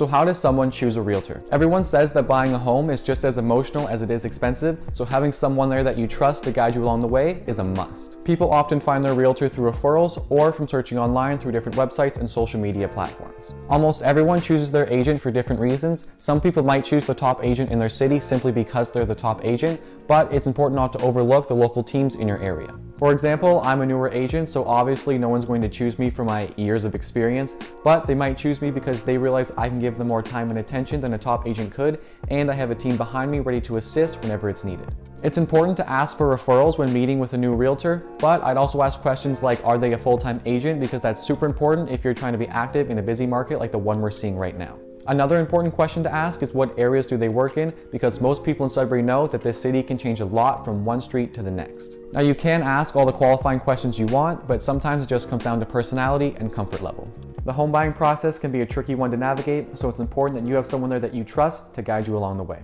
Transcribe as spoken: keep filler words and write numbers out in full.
So how does someone choose a realtor? Everyone says that buying a home is just as emotional as it is expensive, so having someone there that you trust to guide you along the way is a must. People often find their realtor through referrals or from searching online through different websites and social media platforms. Almost everyone chooses their agent for different reasons. Some people might choose the top agent in their city simply because they're the top agent, but it's important not to overlook the local teams in your area. For example, I'm a newer agent, so obviously no one's going to choose me for my years of experience, but they might choose me because they realize I can give them more time and attention than a top agent could, and I have a team behind me ready to assist whenever it's needed. It's important to ask for referrals when meeting with a new realtor, but I'd also ask questions like, are they a full-time agent? Because that's super important if you're trying to be active in a busy market like the one we're seeing right now. Another important question to ask is what areas do they work in, because most people in Sudbury know that this city can change a lot from one street to the next. Now you can ask all the qualifying questions you want, but sometimes it just comes down to personality and comfort level. The home buying process can be a tricky one to navigate, so it's important that you have someone there that you trust to guide you along the way.